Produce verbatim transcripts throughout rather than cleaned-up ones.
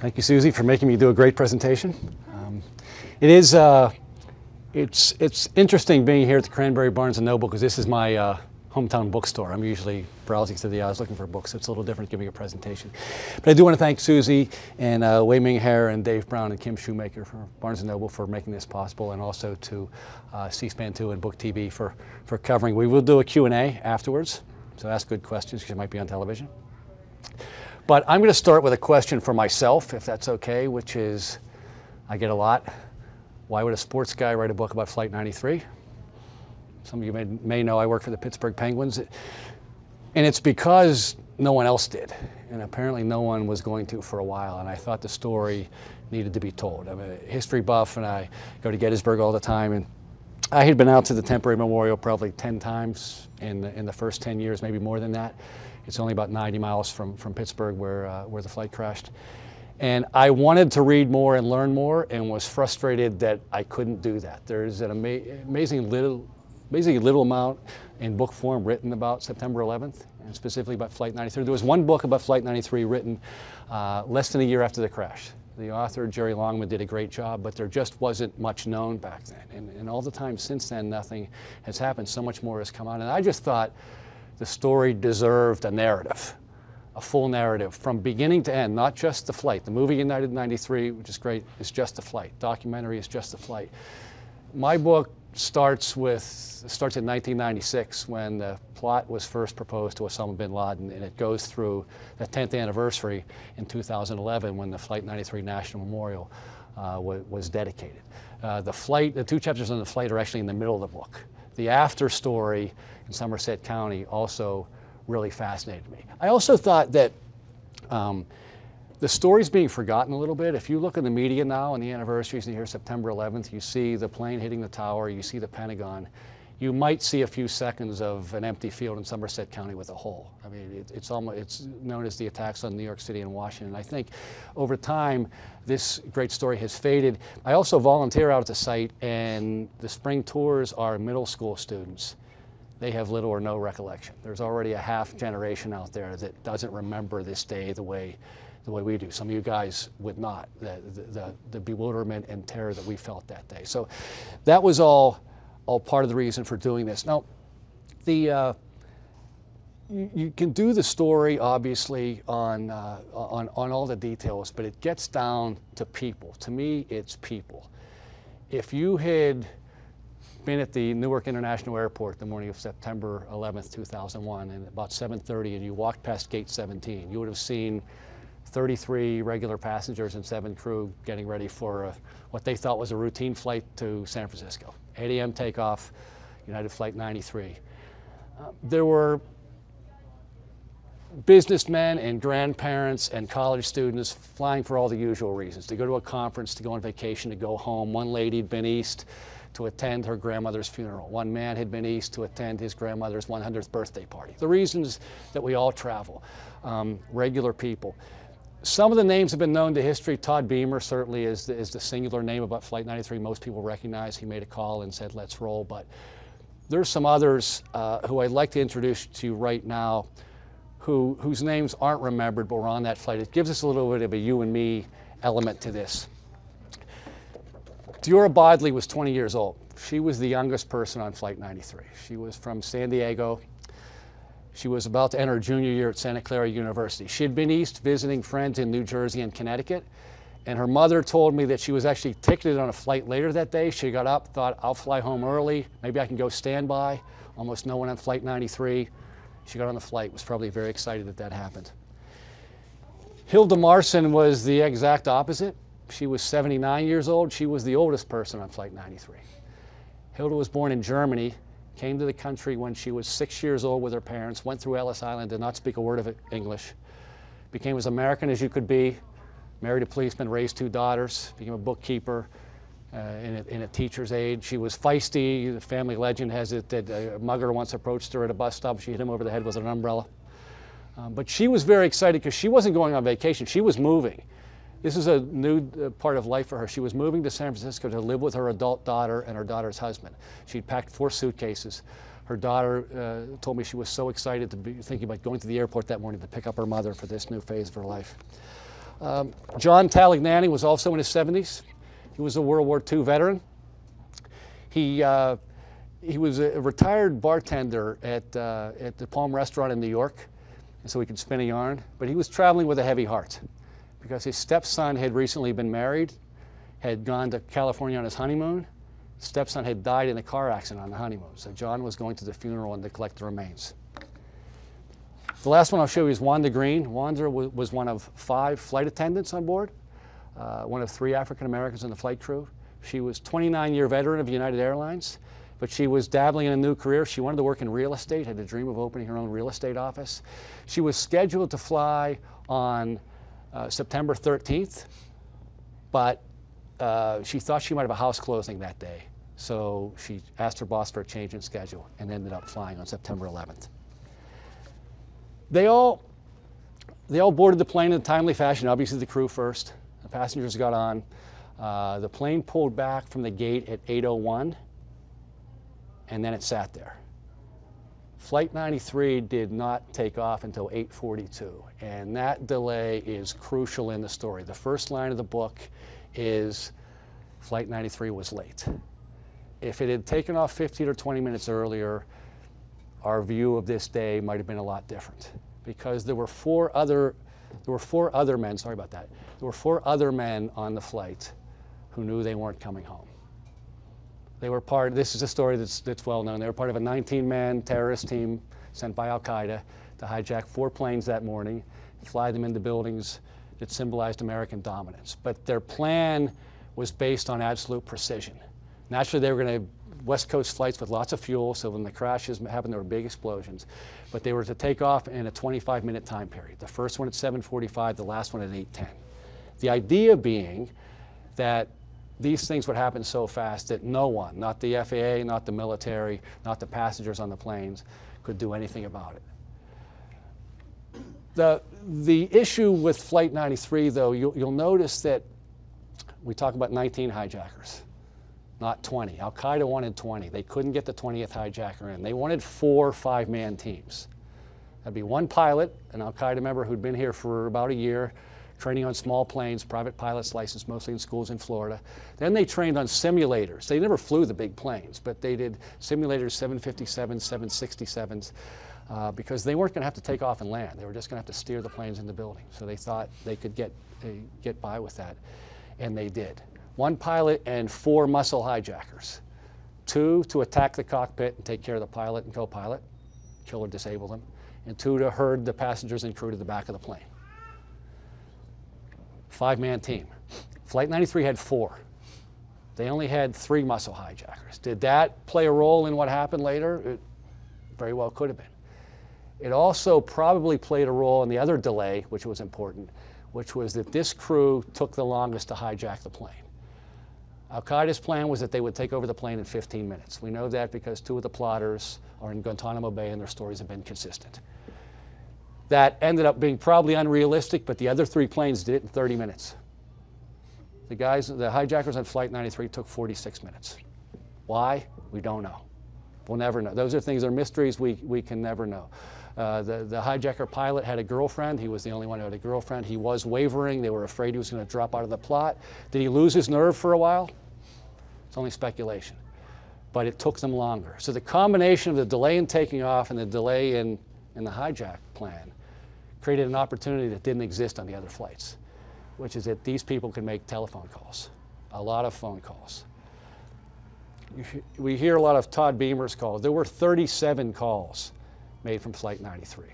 Thank you, Susie, for making me do a great presentation. Um, it is, uh, it's, it's interesting being here at the Cranberry Barnes and Noble because this is my uh, hometown bookstore. I'm usually browsing through the aisles looking for books. So it's a little different giving a presentation. But I do want to thank Susie and uh, Wei Ming-Hair and Dave Brown and Kim Shoemaker from Barnes and Noble for making this possible, and also to uh, C SPAN two and Book T V for, for covering. We will do a Q and A afterwards, so ask good questions because you might be on television. But I'm going to start with a question for myself, if that's okay, which is, I get a lot, why would a sports guy write a book about Flight ninety-three? Some of you may, may know I work for the Pittsburgh Penguins, and it's because no one else did, and apparently no one was going to for a while, and I thought the story needed to be told. I'm a history buff, and I go to Gettysburg all the time, and I had been out to the temporary memorial probably ten times in the, in the first ten years, maybe more than that. It's only about ninety miles from, from Pittsburgh where, uh, where the flight crashed. And I wanted to read more and learn more, and was frustrated that I couldn't do that. There's an ama amazing little Amazing little amount in book form written about September eleventh, and specifically about Flight ninety-three. There was one book about Flight ninety-three written uh, less than a year after the crash. The author, Jerry Longman, did a great job, but there just wasn't much known back then. And, and all the time since then, nothing has happened. So much more has come out. And I just thought the story deserved a narrative, a full narrative from beginning to end, not just the flight. The movie United ninety-three, which is great, is just the flight. Documentary is just the flight. My book starts with, starts in nineteen ninety-six when the plot was first proposed to Osama bin Laden, and it goes through the tenth anniversary in two thousand eleven when the Flight ninety-three National Memorial uh, was, was dedicated. Uh, the flight, the two chapters on the flight are actually in the middle of the book. The after story in Somerset County also really fascinated me. I also thought that um, the story's being forgotten a little bit. If you look in the media now and the anniversaries and you hear September eleventh, you see the plane hitting the tower, you see the Pentagon, you might see a few seconds of an empty field in Somerset County with a hole. I mean, it, it's, almost, it's known as the attacks on New York City and Washington. And I think over time, this great story has faded. I also volunteer out at the site, and the spring tours are middle school students. They have little or no recollection. There's already a half generation out there that doesn't remember this day the way the way we do. Some of you guys would not, the, the, the bewilderment and terror that we felt that day. So that was all, all part of the reason for doing this. Now, the, uh, you, you can do the story, obviously, on, uh, on, on all the details, but it gets down to people. To me, it's people. If you had been at the Newark International Airport the morning of September eleventh, two thousand one, and about seven thirty, and you walked past gate seventeen, you would have seen thirty-three regular passengers and seven crew getting ready for a, what they thought was a routine flight to San Francisco. eight A M takeoff, United Flight ninety-three. Uh, there were businessmen and grandparents and college students flying for all the usual reasons, to go to a conference, to go on vacation, to go home. One lady had been east to attend her grandmother's funeral. One man had been east to attend his grandmother's one hundredth birthday party. The reasons that we all travel, um, regular people. Some of the names have been known to history. Todd Beamer certainly is the, is the singular name about Flight ninety-three most people recognize. He made a call and said, let's roll. But there's some others uh, who I'd like to introduce to you right now who, whose names aren't remembered but were on that flight. It gives us a little bit of a you and me element to this. Diora Bodley was twenty years old. She was the youngest person on Flight ninety-three. She was from San Diego. She was about to enter junior year at Santa Clara University. She had been east visiting friends in New Jersey and Connecticut, and her mother told me that she was actually ticketed on a flight later that day. She got up, thought, I'll fly home early. Maybe I can go standby. Almost no one on Flight ninety-three. She got on the flight, was probably very excited that that happened. Hilda Marson was the exact opposite. She was seventy-nine years old. She was the oldest person on Flight ninety-three. Hilda was born in Germany, came to the country when she was six years old with her parents, went through Ellis Island, did not speak a word of English, became as American as you could be, married a policeman, raised two daughters, became a bookkeeper uh, in, a, in a teacher's aide. She was feisty. The family legend has it that a mugger once approached her at a bus stop. She hit him over the head with an umbrella. Um, but she was very excited because she wasn't going on vacation. She was moving. This is a new part of life for her. She was moving to San Francisco to live with her adult daughter and her daughter's husband. She'd packed four suitcases. Her daughter uh, told me she was so excited to be thinking about going to the airport that morning to pick up her mother for this new phase of her life. Um, John Talignani was also in his seventies. He was a World War Two veteran. He, uh, he was a retired bartender at, uh, at the Palm Restaurant in New York, and so he could spin a yarn. But he was traveling with a heavy heart because his stepson had recently been married, had gone to California on his honeymoon. His stepson had died in a car accident on the honeymoon, so John was going to the funeral and to collect the remains. The last one I'll show you is Wanda Green. Wanda was one of five flight attendants on board, uh, one of three African Americans in the flight crew. She was a twenty-nine year veteran of United Airlines, but she was dabbling in a new career. She wanted to work in real estate, had a dream of opening her own real estate office. She was scheduled to fly on uh, September thirteenth, but uh, she thought she might have a house closing that day. So she asked her boss for a change in schedule and ended up flying on September eleventh. They all, they all boarded the plane in a timely fashion. Obviously, the crew first. The passengers got on. Uh, the plane pulled back from the gate at eight oh one, and then it sat there. Flight ninety-three did not take off until eight forty-two, and that delay is crucial in the story. The first line of the book is, Flight ninety-three was late. If it had taken off fifteen or twenty minutes earlier, our view of this day might have been a lot different, because there were four other, there were four other men, sorry about that, there were four other men on the flight who knew they weren't coming home. They were part, this is a story that's, that's well known, they were part of a nineteen man terrorist team sent by Al-Qaeda to hijack four planes that morning, fly them into buildings that symbolized American dominance. But their plan was based on absolute precision. Naturally, they were going to West Coast flights with lots of fuel, so when the crashes happened, there were big explosions. But they were to take off in a twenty-five minute time period. The first one at seven forty-five, the last one at eight ten. The idea being that these things would happen so fast that no one, not the F A A, not the military, not the passengers on the planes, could do anything about it. The, the issue with Flight ninety-three, though, you, you'll notice that we talk about nineteen hijackers. Not twenty. Al-Qaeda wanted twenty. They couldn't get the twentieth hijacker in. They wanted four five man teams. That'd be one pilot, an Al-Qaeda member who'd been here for about a year, training on small planes, private pilot's license, mostly in schools in Florida. Then they trained on simulators. They never flew the big planes, but they did simulators, seven fifty-sevens, seven sixty-sevens, uh, because they weren't going to have to take off and land. They were just going to have to steer the planes into buildings. So they thought they could get, uh, get by with that, and they did. One pilot and four muscle hijackers. Two to attack the cockpit and take care of the pilot and co-pilot, kill or disable them, and two to herd the passengers and crew to the back of the plane. Five man team. Flight ninety-three had four. They only had three muscle hijackers. Did that play a role in what happened later? It very well could have been. It also probably played a role in the other delay, which was important, which was that this crew took the longest to hijack the plane. Al-Qaeda's plan was that they would take over the plane in fifteen minutes. We know that because two of the plotters are in Guantanamo Bay and their stories have been consistent. That ended up being probably unrealistic, but the other three planes did it in thirty minutes. The guys, the hijackers on Flight ninety-three took forty-six minutes. Why? We don't know. We'll never know. Those are things that are mysteries we, we can never know. Uh, the, the hijacker pilot had a girlfriend. He was the only one who had a girlfriend. He was wavering. They were afraid he was going to drop out of the plot. Did he lose his nerve for a while? It's only speculation, but it took them longer. So the combination of the delay in taking off and the delay in, in the hijack plan created an opportunity that didn't exist on the other flights, which is that these people could make telephone calls, a lot of phone calls. We hear a lot of Todd Beamer's calls. There were thirty-seven calls made from Flight ninety-three.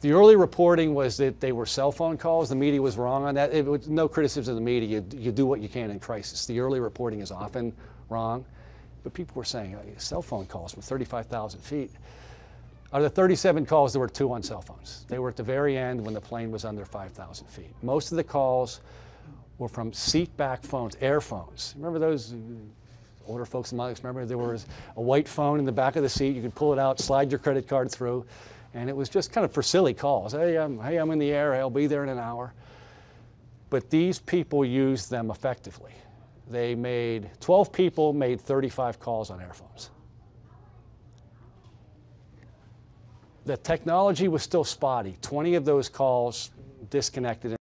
The early reporting was that they were cell phone calls. The media was wrong on that. It was no criticism of the media. You, you do what you can in crisis. The early reporting is often wrong. But people were saying uh, cell phone calls from thirty-five thousand feet. Out of the thirty-seven calls, there were two on cell phones. They were at the very end when the plane was under five thousand feet. Most of the calls were from seat-back phones, air phones. Remember those? Older folks in my life remember there was a white phone in the back of the seat. You could pull it out, slide your credit card through, and it was just kind of for silly calls. Hey, I'm, hey, I'm in the air. I'll be there in an hour. But these people used them effectively. They made, twelve people made thirty-five calls on air phones. The technology was still spotty. twenty of those calls disconnected.